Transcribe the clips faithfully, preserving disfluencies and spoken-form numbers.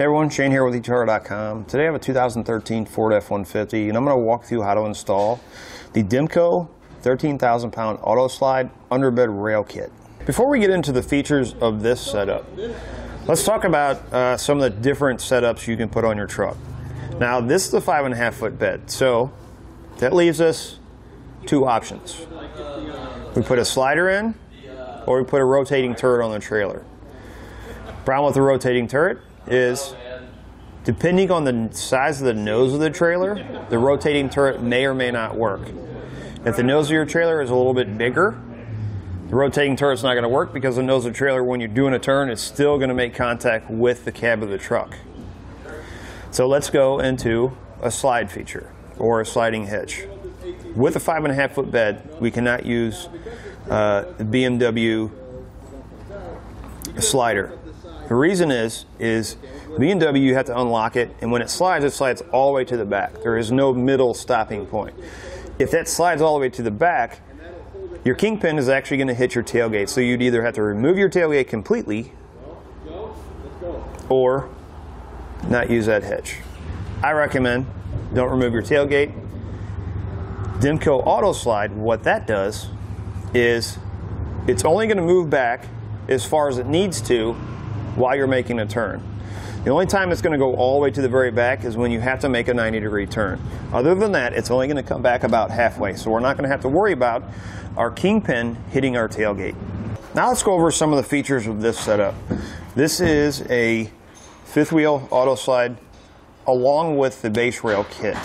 Hey everyone, Shane here with e trailer dot com. Today I have a two thousand thirteen Ford F one fifty, and I'm going to walk through how to install the Demco thirteen thousand pound Autoslide underbed rail kit. Before we get into the features of this setup, let's talk about uh, some of the different setups you can put on your truck. Now this is the five and a half foot bed, so that leaves us two options. We put a slider in, or we put a rotating turret on the trailer. Problem with the rotating turret is, depending on the size of the nose of the trailer, the rotating turret may or may not work. If the nose of your trailer is a little bit bigger, the rotating turret's not going to work, because the nose of the trailer, when you're doing a turn, is still going to make contact with the cab of the truck. So let's go into a slide feature, or a sliding hitch. With a five and a half foot bed, we cannot use uh, the B M W slider. The reason is, is B and W, you have to unlock it, and when it slides, it slides all the way to the back. There is no middle stopping point. If that slides all the way to the back, your kingpin is actually going to hit your tailgate, so you'd either have to remove your tailgate completely or not use that hitch. I recommend don't remove your tailgate. Demco Autoslide, what that does is it's only going to move back as far as it needs to while you're making a turn. The only time it's going to go all the way to the very back is when you have to make a ninety degree turn. Other than that, it's only going to come back about halfway, so we're not going to have to worry about our kingpin hitting our tailgate. Now let's go over some of the features of this setup. This is a fifth wheel Autoslide along with the base rail kit.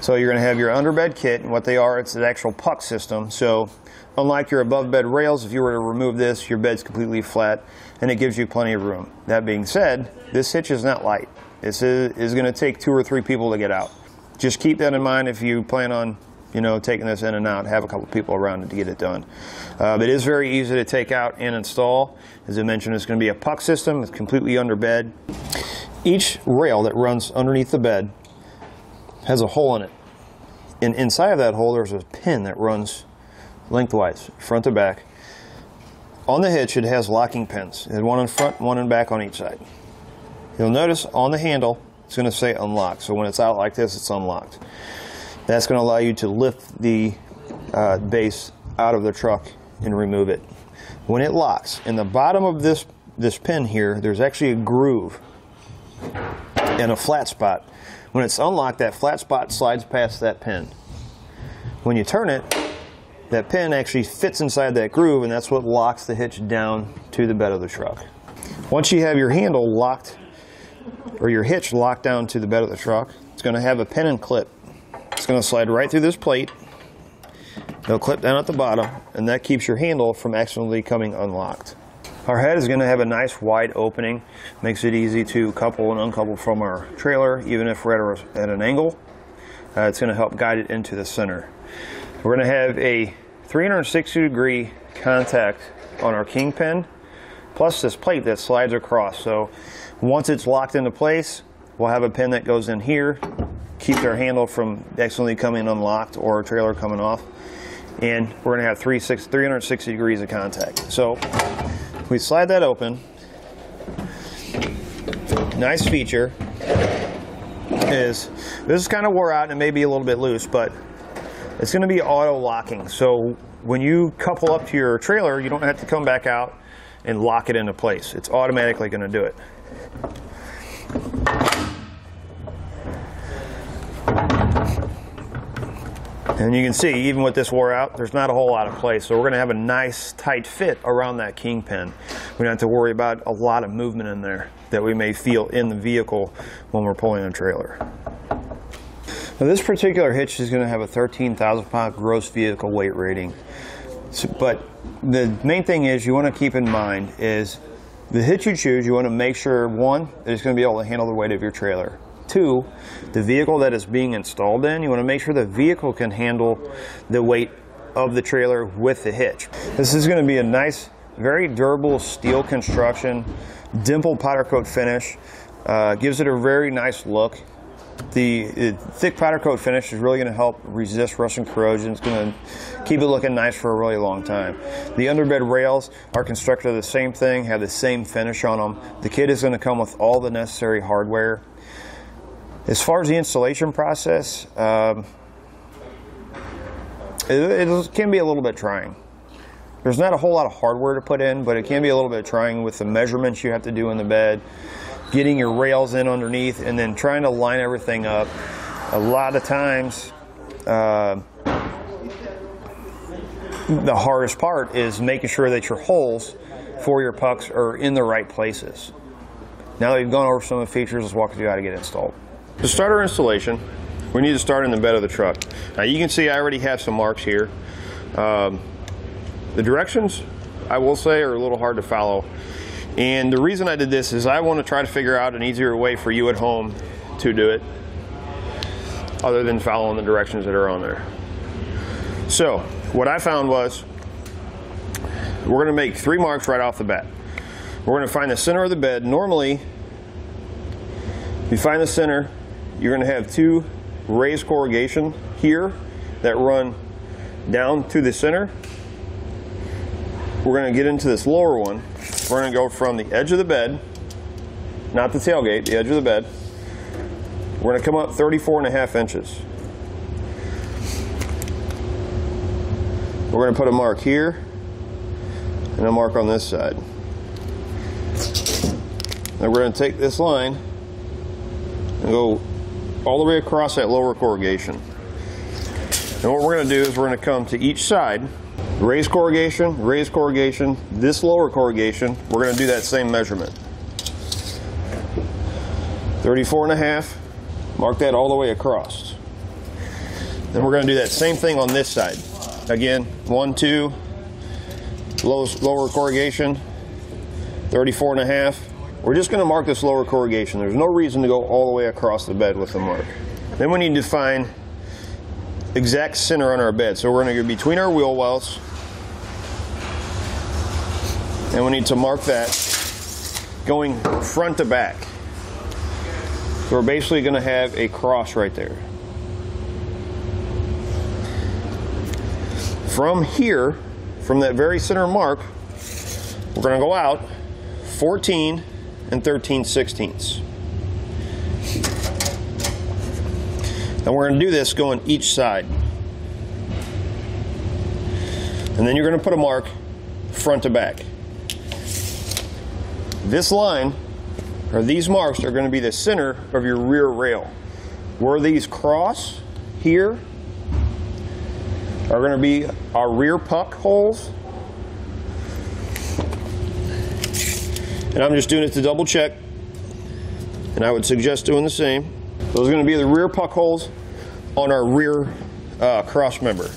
So you're going to have your underbed kit, and what they are, it's an actual puck system. So unlike your above bed rails, if you were to remove this, your bed's completely flat, and it gives you plenty of room. That being said, this hitch is not light. This is, is going to take two or three people to get out. Just keep that in mind if you plan on, you know, taking this in and out. Have a couple people around to get it done. Uh, but it is very easy to take out and install. As I mentioned, it's going to be a puck system. It's completely under bed. Each rail that runs underneath the bed has a hole in it, and inside of that hole there's a pin that runs lengthwise, front to back. On the hitch it has locking pins. It has one in front, one in back on each side. You'll notice on the handle it's going to say unlock, so when it's out like this, it's unlocked. That's going to allow you to lift the uh, base out of the truck and remove it. When it locks, in the bottom of this, this pin here, there's actually a groove and a flat spot. When it's unlocked, that flat spot slides past that pin. When you turn it, that pin actually fits inside that groove, and that's what locks the hitch down to the bed of the truck. Once you have your handle locked, or your hitch locked down to the bed of the truck, it's going to have a pin and clip. It's going to slide right through this plate. It'll clip down at the bottom, and that keeps your handle from accidentally coming unlocked. Our head is going to have a nice wide opening. Makes it easy to couple and uncouple from our trailer, even if we're at, a, at an angle. Uh, it's going to help guide it into the center. We're going to have a three hundred sixty degree contact on our kingpin, plus this plate that slides across. So once it's locked into place, we'll have a pin that goes in here, keeps our handle from accidentally coming unlocked or our trailer coming off. And we're going to have three hundred sixty degrees of contact. So we slide that open. Nice feature is, this is kind of wore out and it may be a little bit loose, but it's going to be auto locking. So when you couple up to your trailer, you don't have to come back out and lock it into place. It's automatically going to do it. And you can see, even with this wore out, there's not a whole lot of place. So we're going to have a nice tight fit around that kingpin. We don't have to worry about a lot of movement in there that we may feel in the vehicle when we're pulling a trailer. Now this particular hitch is going to have a thirteen thousand pound gross vehicle weight rating. So, but the main thing is, you want to keep in mind is the hitch you choose, you want to make sure, one, that it's going to be able to handle the weight of your trailer. Two, the vehicle that is being installed in, you want to make sure the vehicle can handle the weight of the trailer with the hitch. This is going to be a nice, very durable steel construction, dimple powder coat finish. Uh, gives it a very nice look. The, the thick powder coat finish is really going to help resist rust and corrosion. It's going to keep it looking nice for a really long time. The underbed rails are constructed of the same thing, have the same finish on them. The kit is going to come with all the necessary hardware. As far as the installation process, um, it, it can be a little bit trying. There's not a whole lot of hardware to put in, but it can be a little bit trying with the measurements you have to do in the bed, getting your rails in underneath, and then trying to line everything up. A lot of times, uh, the hardest part is making sure that your holes for your pucks are in the right places. Now that we've gone over some of the features, let's walk through how to get installed. To start our installation, we need to start in the bed of the truck. Now you can see I already have some marks here. Um, The directions, I will say, are a little hard to follow. And the reason I did this is I want to try to figure out an easier way for you at home to do it, other than following the directions that are on there. So, what I found was, we're going to make three marks right off the bat. We're going to find the center of the bed. Normally, if you find the center, you're going to have two raised corrugation here that run down to the center. We're going to get into this lower one. We're going to go from the edge of the bed, not the tailgate, the edge of the bed. We're going to come up thirty-four and a half inches. We're going to put a mark here and a mark on this side. Then we're going to take this line and go all the way across that lower corrugation. And what we're going to do is we're going to come to each side. Raise corrugation, raise corrugation, this lower corrugation, we're going to do that same measurement. thirty-four and a half, mark that all the way across. Then we're going to do that same thing on this side. Again, one, two, low, lower corrugation, thirty-four and a half. We're just going to mark this lower corrugation. There's no reason to go all the way across the bed with the mark. Then we need to find exact center on our bed. So we're going to go between our wheel wells, and we need to mark that going front to back. So we're basically going to have a cross right there. From here, from that very center mark, we're going to go out fourteen and thirteen sixteenths. And we're going to do this going each side. And then you're going to put a mark front to back. This line, or these marks, are going to be the center of your rear rail. Where these cross here are going to be our rear puck holes. And I'm just doing it to double check. And I would suggest doing the same. Those are going to be the rear puck holes on our rear uh, cross member.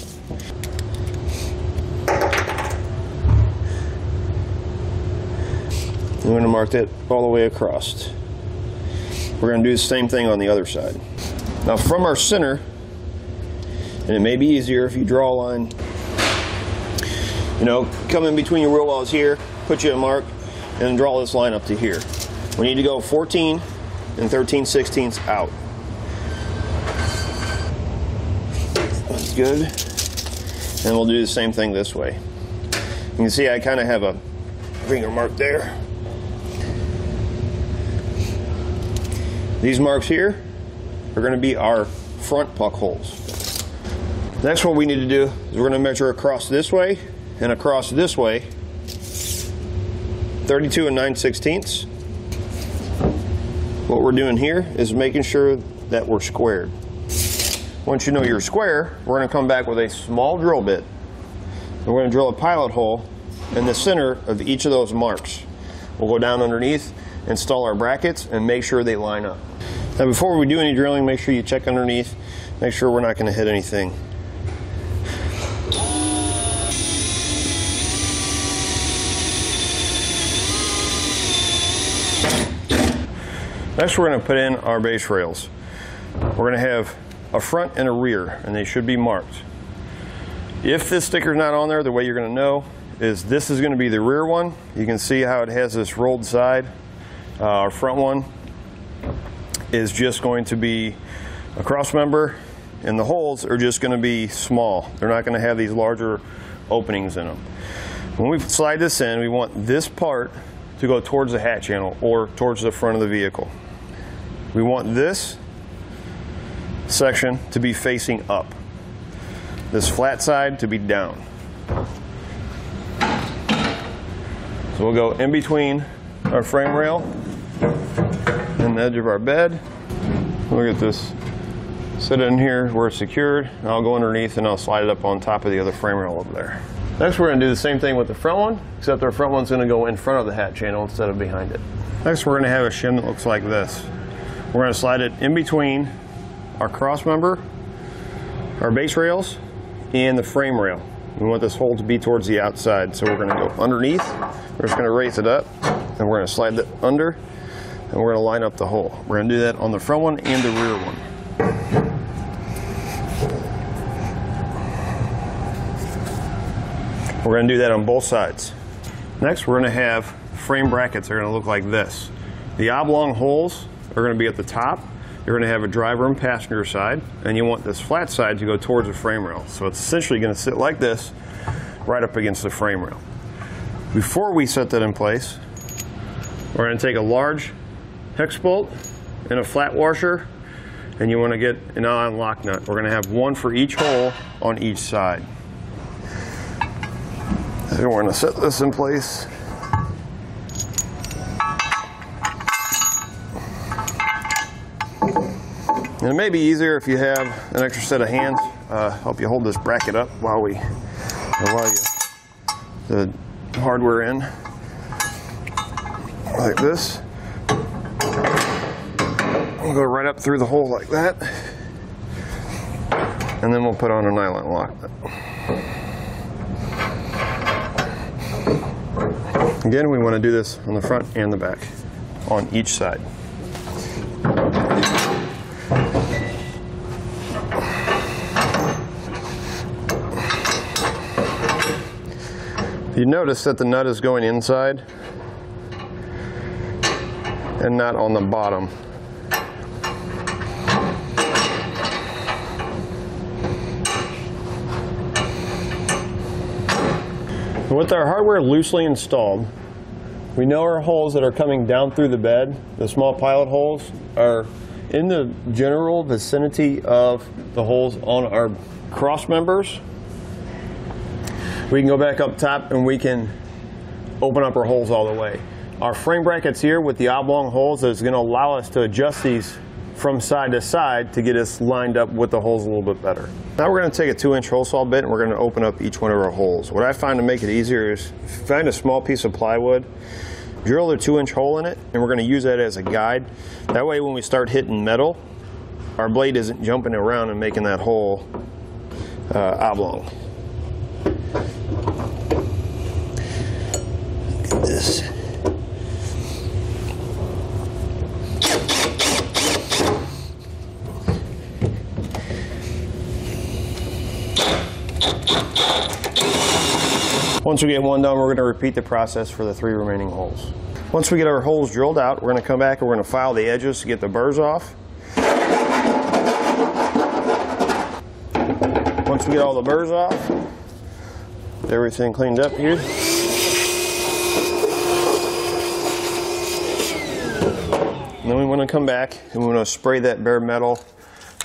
I'm going to mark that all the way across. We're going to do the same thing on the other side. Now from our center, and it may be easier if you draw a line, you know, come in between your wheel wells here, put you a mark, and draw this line up to here. We need to go fourteen and thirteen sixteenths out. That's good. And we'll do the same thing this way. You can see I kind of have a finger mark there. These marks here are going to be our front puck holes. Next, what we need to do is we're going to measure across this way and across this way, thirty-two and nine sixteenths. What we're doing here is making sure that we're squared. Once you know you're square, we're going to come back with a small drill bit. We're going to drill a pilot hole in the center of each of those marks. We'll go down underneath, install our brackets, and make sure they line up. Now before we do any drilling, make sure you check underneath, make sure we're not going to hit anything. Next, we're going to put in our base rails. We're going to have a front and a rear, and they should be marked. If this sticker is not on there, the way you're going to know is this is going to be the rear one. You can see how it has this rolled side. Uh, our front one is just going to be a cross member, and the holes are just going to be small. They're not going to have these larger openings in them. When we slide this in, we want this part to go towards the hat channel or towards the front of the vehicle. We want this section to be facing up, this flat side to be down. So we'll go in between our frame rail and the edge of our bed. Look at this. Sit in here where it's secured, and I'll go underneath and I'll slide it up on top of the other frame rail over there. Next, we're going to do the same thing with the front one, except our front one's going to go in front of the hat channel instead of behind it. Next, we're going to have a shim that looks like this. We're going to slide it in between our cross member, our base rails, and the frame rail. We want this hole to be towards the outside, so we're going to go underneath. We're just going to raise it up, and we're going to slide it under, and we're going to line up the hole. We're going to do that on the front one and the rear one. We're going to do that on both sides. Next, we're going to have frame brackets that are going to look like this. The oblong holes are going to be at the top. You're going to have a driver and passenger side, and you want this flat side to go towards the frame rail. So it's essentially going to sit like this, right up against the frame rail. Before we set that in place, we're going to take a large hex bolt and a flat washer, and you want to get an on lock nut. We're going to have one for each hole on each side. So we're going to set this in place. And it may be easier if you have an extra set of hands uh, help you hold this bracket up while we allow you the hardware in, like this. We'll go right up through the hole like that, and then we'll put on a nylon lock. Again, we want to do this on the front and the back, on each side. You notice that the nut is going inside and not on the bottom. With our hardware loosely installed, we know our holes that are coming down through the bed, the small pilot holes, are in the general vicinity of the holes on our cross members. We can go back up top and we can open up our holes all the way. Our frame brackets here with the oblong holes is going to allow us to adjust these from side to side to get us lined up with the holes a little bit better. Now we're going to take a two inch hole saw bit and we're going to open up each one of our holes. What I find to make it easier is find a small piece of plywood, drill a two inch hole in it, and we're going to use that as a guide. That way when we start hitting metal, our blade isn't jumping around and making that hole uh, oblong. This. Once we get one done, we're going to repeat the process for the three remaining holes. Once we get our holes drilled out, we're going to come back and we're going to file the edges to get the burrs off. Once we get all the burrs off, get everything cleaned up here. And then we want to come back and we want to spray that bare metal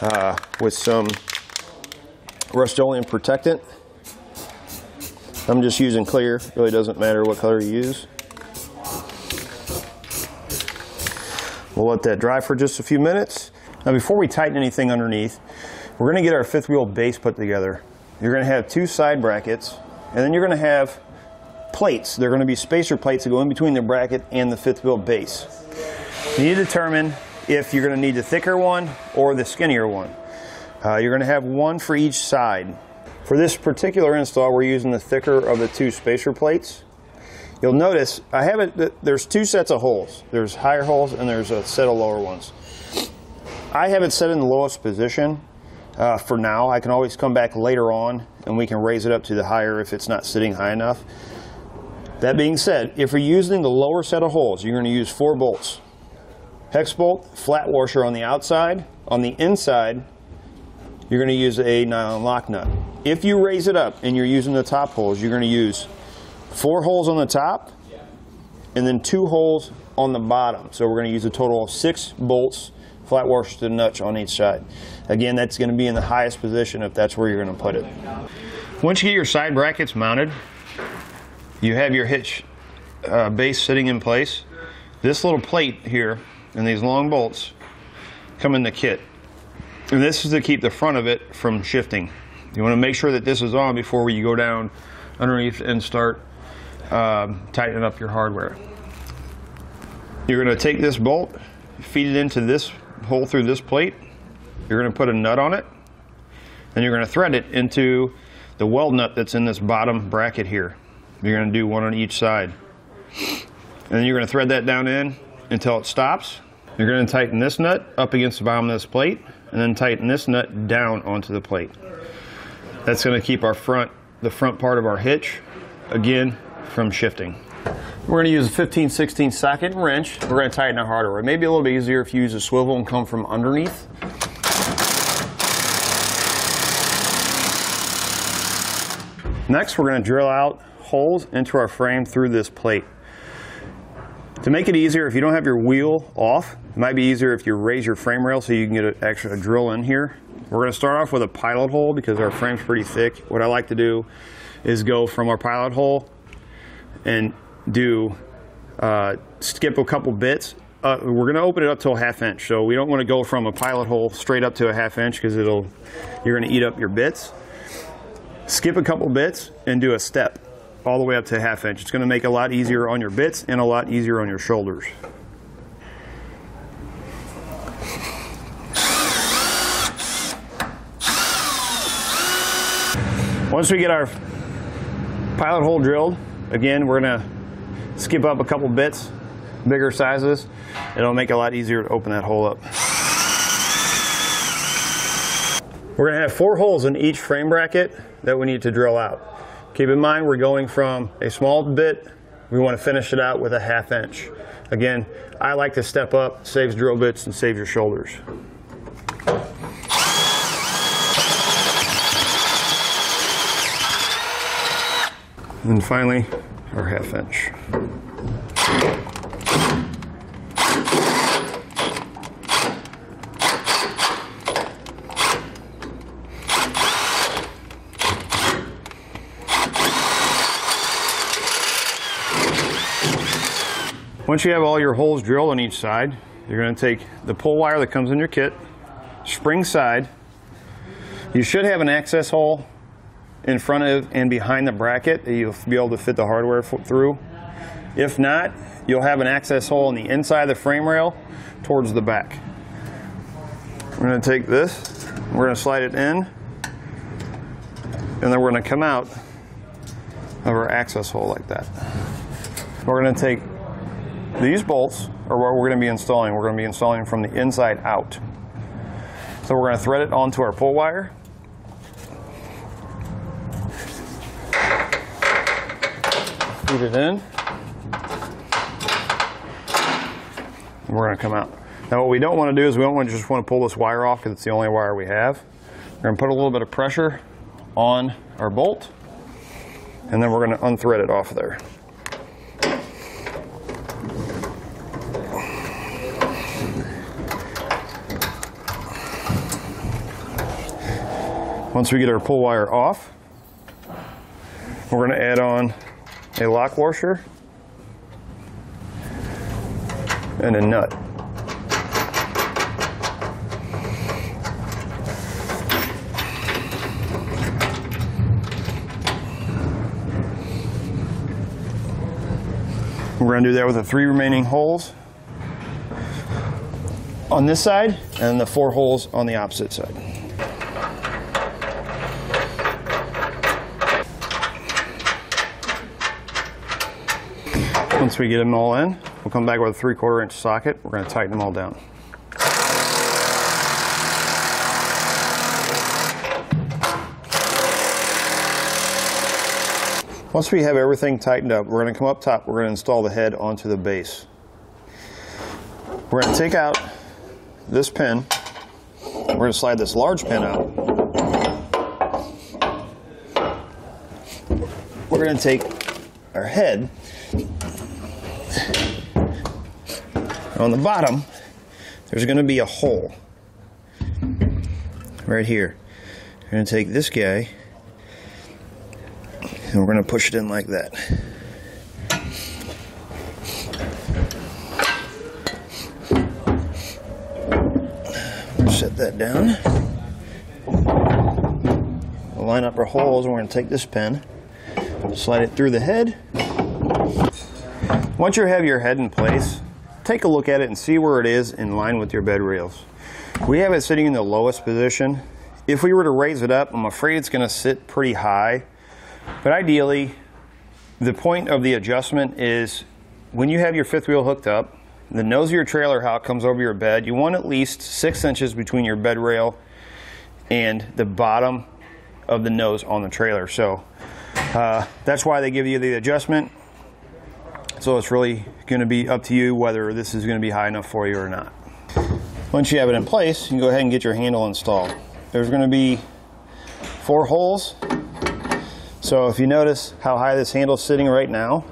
uh, with some Rust-Oleum protectant. I'm just using clear, it really doesn't matter what color you use. We'll let that dry for just a few minutes. Now before we tighten anything underneath, we're going to get our fifth wheel base put together. You're going to have two side brackets, and then you're going to have plates. They're going to be spacer plates that go in between the bracket and the fifth wheel base. You need to determine if you're going to need the thicker one or the skinnier one. Uh, you're going to have one for each side. For this particular install, we're using the thicker of the two spacer plates. You'll notice I have it. There's two sets of holes. There's higher holes and there's a set of lower ones. I have it set in the lowest position uh, for now. I can always come back later on and we can raise it up to the higher if it's not sitting high enough. That being said, if you're using the lower set of holes, you're going to use four bolts. Hex bolt, flat washer on the outside. On the inside, you're going to use a nylon lock nut. If you raise it up and you're using the top holes, you're going to use four holes on the top and then two holes on the bottom. So we're going to use a total of six bolts, flat washer to nuts on each side. Again, that's going to be in the highest position if that's where you're going to put it. Once you get your side brackets mounted, you have your hitch uh, base sitting in place. This little plate here and these long bolts come in the kit. And this is to keep the front of it from shifting. You want to make sure that this is on before you go down underneath and start um, tightening up your hardware. You're going to take this bolt, feed it into this hole through this plate. You're going to put a nut on it, and you're going to thread it into the weld nut that's in this bottom bracket here. You're going to do one on each side. And then you're going to thread that down in until it stops. You're going to tighten this nut up against the bottom of this plate, and then tighten this nut down onto the plate. That's going to keep our front, the front part of our hitch, again, from shifting. We're going to use a fifteen sixteenth socket and wrench. We're going to tighten our hardware. It may be a little bit easier if you use a swivel and come from underneath. Next, we're going to drill out holes into our frame through this plate. To make it easier, if you don't have your wheel off, it might be easier if you raise your frame rail so you can get an extra drill in here. We're going to start off with a pilot hole because our frame's pretty thick. What I like to do is go from our pilot hole and do uh, skip a couple bits. Uh, we're going to open it up to a half inch, so we don't want to go from a pilot hole straight up to a half inch because it'll you're going to eat up your bits. Skip a couple bits and do a step all the way up to a half inch. It's going to make it a lot easier on your bits and a lot easier on your shoulders. Once we get our pilot hole drilled, again, we're going to skip up a couple bits, bigger sizes. It'll make it a lot easier to open that hole up. We're going to have four holes in each frame bracket that we need to drill out. Keep in mind, we're going from a small bit, we want to finish it out with a half inch. Again, I like to step up, saves drill bits and saves your shoulders. And finally, our half inch. Once you have all your holes drilled on each side, you're going to take the pull wire that comes in your kit, spring side. You should have an access hole in front of and behind the bracket that you'll be able to fit the hardware through. If not, you'll have an access hole on the inside of the frame rail towards the back. We're going to take this, we're going to slide it in, and then we're going to come out of our access hole like that. We're going to take these bolts, are what we're going to be installing. We're going to be installing from the inside out. So we're going to thread it onto our pull wire. Put it in. We're going to come out. Now what we don't want to do is we don't want to just want to pull this wire off because it's the only wire we have. We're going to put a little bit of pressure on our bolt, and then we're going to unthread it off of there. Once we get our pull wire off, we're going to add on a lock washer and a nut. We're going to do that with the three remaining holes on this side and the four holes on the opposite side. Once we get them all in, we'll come back with a three-quarter inch socket. We're going to tighten them all down. Once we have everything tightened up, we're going to come up top. We're going to install the head onto the base. We're going to take out this pin. We're going to slide this large pin out. We're going to take our head on the bottom. There's going to be a hole right here. We're going to take this guy and we're going to push it in like that. Set that down. We'll line up our holes and we're going to take this pin, slide it through the head. Once you have your head in place, take a look at it and see where it is in line with your bed rails. We have it sitting in the lowest position. If we were to raise it up, I'm afraid it's going to sit pretty high. But ideally, the point of the adjustment is when you have your fifth wheel hooked up, the nose of your trailer hock comes over your bed, you want at least six inches between your bed rail and the bottom of the nose on the trailer. So uh, that's why they give you the adjustment. So it's really going to be up to you whether this is going to be high enough for you or not. Once you have it in place, you can go ahead and get your handle installed. There's going to be four holes. So if you notice how high this handle is sitting right now,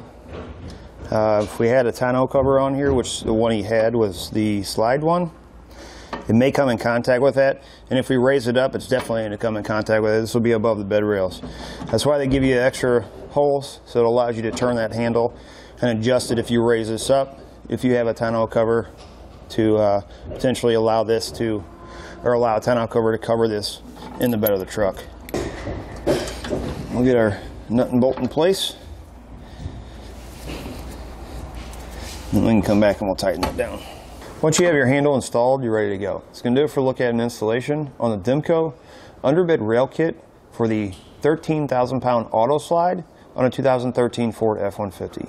uh, if we had a tonneau cover on here, which the one he had was the slide one, it may come in contact with that. And if we raise it up, it's definitely going to come in contact with it. This will be above the bed rails. That's why they give you extra holes, so it allows you to turn that handle and adjust it if you raise this up, if you have a tonneau cover, to uh, potentially allow this to, or allow a tonneau cover to cover this in the bed of the truck. We'll get our nut and bolt in place. And we can come back and we'll tighten it down. Once you have your handle installed, you're ready to go. It's going to do it for Look At an installation on the Demco underbed rail kit for the thirteen thousand pound Autoslide on a two thousand thirteen Ford F one fifty.